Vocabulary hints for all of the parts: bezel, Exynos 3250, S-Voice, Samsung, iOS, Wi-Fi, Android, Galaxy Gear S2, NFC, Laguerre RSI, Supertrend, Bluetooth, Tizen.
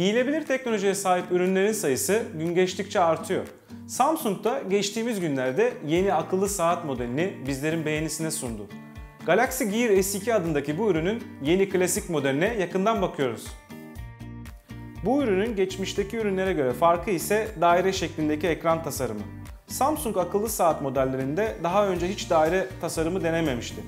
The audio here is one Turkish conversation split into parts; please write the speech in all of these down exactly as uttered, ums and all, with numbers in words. Giyilebilir teknolojiye sahip ürünlerin sayısı gün geçtikçe artıyor. Samsung da geçtiğimiz günlerde yeni akıllı saat modelini bizlerin beğenisine sundu. Galaxy Gear S iki adındaki bu ürünün yeni klasik modeline yakından bakıyoruz. Bu ürünün geçmişteki ürünlere göre farkı ise daire şeklindeki ekran tasarımı. Samsung akıllı saat modellerinde daha önce hiç daire tasarımı denememişti.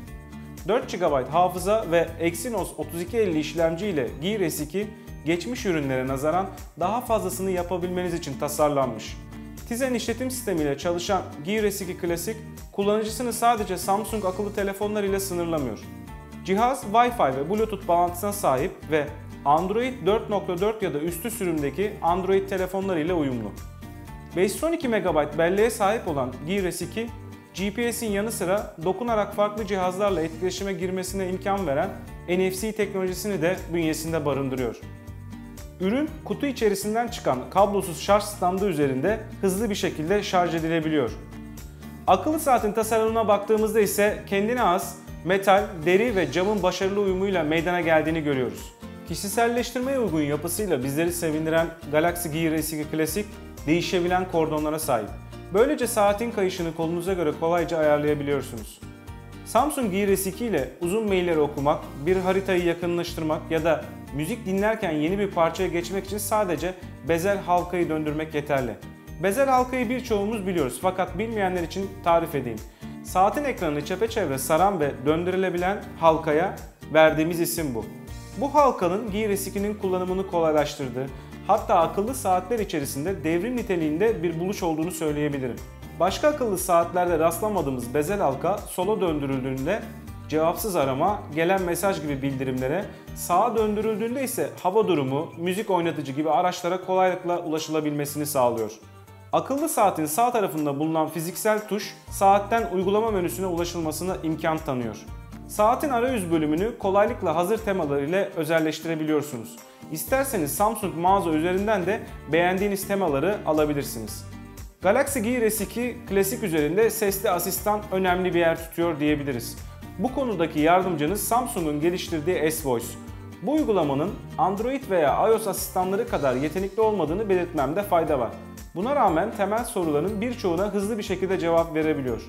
dört gigabayt hafıza ve Exynos otuz iki elli işlemci ile Gear S iki geçmiş ürünlere nazaran daha fazlasını yapabilmeniz için tasarlanmış. Tizen işletim sistemiyle çalışan Gear S iki Classic, kullanıcısını sadece Samsung akıllı telefonlar ile sınırlamıyor. Cihaz Wi-Fi ve Bluetooth bağlantısına sahip ve Android dört nokta dört ya da üstü sürümdeki Android telefonlar ile uyumlu. beş yüz on iki megabayt belleğe sahip olan Gear S iki, G P S'in yanı sıra dokunarak farklı cihazlarla etkileşime girmesine imkan veren N F C teknolojisini de bünyesinde barındırıyor. Ürün, kutu içerisinden çıkan kablosuz şarj standı üzerinde hızlı bir şekilde şarj edilebiliyor. Akıllı saatin tasarımına baktığımızda ise kendine has, metal, deri ve camın başarılı uyumuyla meydana geldiğini görüyoruz. Kişiselleştirmeye uygun yapısıyla bizleri sevindiren Galaxy Gear S iki Classic, değişebilen kordonlara sahip. Böylece saatin kayışını kolunuza göre kolayca ayarlayabiliyorsunuz. Samsung Gear S iki ile uzun mailleri okumak, bir haritayı yakınlaştırmak ya da müzik dinlerken yeni bir parçaya geçmek için sadece bezel halkayı döndürmek yeterli. Bezel halkayı birçoğumuz biliyoruz fakat bilmeyenler için tarif edeyim. Saatin ekranını çepeçevre saran ve döndürülebilen halkaya verdiğimiz isim bu. Bu halkanın Gear S ikinin kullanımını kolaylaştırdığı, hatta akıllı saatler içerisinde devrim niteliğinde bir buluş olduğunu söyleyebilirim. Başka akıllı saatlerde rastlamadığımız bezel halka sola döndürüldüğünde cevapsız arama, gelen mesaj gibi bildirimlere, sağa döndürüldüğünde ise hava durumu, müzik oynatıcı gibi araçlara kolaylıkla ulaşılabilmesini sağlıyor. Akıllı saatin sağ tarafında bulunan fiziksel tuş, saatten uygulama menüsüne ulaşılmasına imkan tanıyor. Saatin arayüz bölümünü kolaylıkla hazır temalar ile özelleştirebiliyorsunuz. İsterseniz Samsung mağaza üzerinden de beğendiğiniz temaları alabilirsiniz. Galaxy Gear S iki Classic üzerinde sesli asistan önemli bir yer tutuyor diyebiliriz. Bu konudaki yardımcınız Samsung'un geliştirdiği S-Voice. Bu uygulamanın Android veya iOS asistanları kadar yetenekli olmadığını belirtmemde fayda var. Buna rağmen temel soruların birçoğuna hızlı bir şekilde cevap verebiliyor.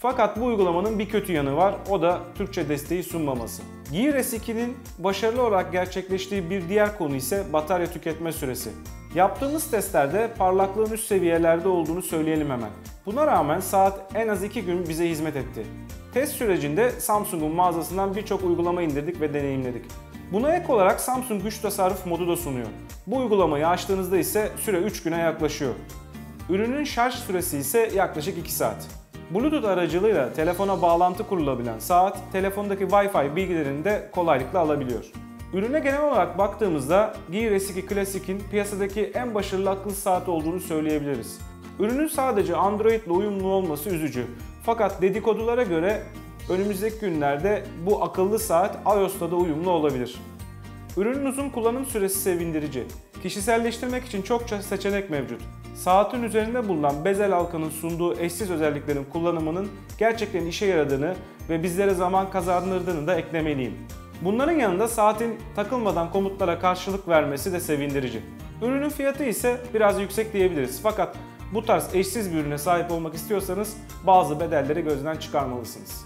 Fakat bu uygulamanın bir kötü yanı var, o da Türkçe desteği sunmaması. Gear S ikinin başarılı olarak gerçekleştiği bir diğer konu ise batarya tüketme süresi. Yaptığımız testlerde parlaklığın üst seviyelerde olduğunu söyleyelim hemen. Buna rağmen saat en az iki gün bize hizmet etti. Test sürecinde Samsung'un mağazasından birçok uygulama indirdik ve deneyimledik. Buna ek olarak Samsung güç tasarruf modu da sunuyor. Bu uygulamayı açtığınızda ise süre üç güne yaklaşıyor. Ürünün şarj süresi ise yaklaşık iki saat. Bluetooth aracılığıyla telefona bağlantı kurulabilen saat, telefondaki Wi-Fi bilgilerini de kolaylıkla alabiliyor. Ürüne genel olarak baktığımızda Gear S iki Classic'in piyasadaki en başarılı akıllı saat olduğunu söyleyebiliriz. Ürünün sadece Android ile uyumlu olması üzücü. Fakat dedikodulara göre önümüzdeki günlerde bu akıllı saat iOS'ta da uyumlu olabilir. Ürünün uzun kullanım süresi sevindirici. Kişiselleştirmek için çokça seçenek mevcut. Saatin üzerinde bulunan bezel halkanın sunduğu eşsiz özelliklerin kullanımının gerçekten işe yaradığını ve bizlere zaman kazandırdığını da eklemeliyim. Bunların yanında saatin takılmadan komutlara karşılık vermesi de sevindirici. Ürünün fiyatı ise biraz yüksek diyebiliriz fakat bu tarz eşsiz bir ürüne sahip olmak istiyorsanız bazı bedelleri gözden çıkarmalısınız.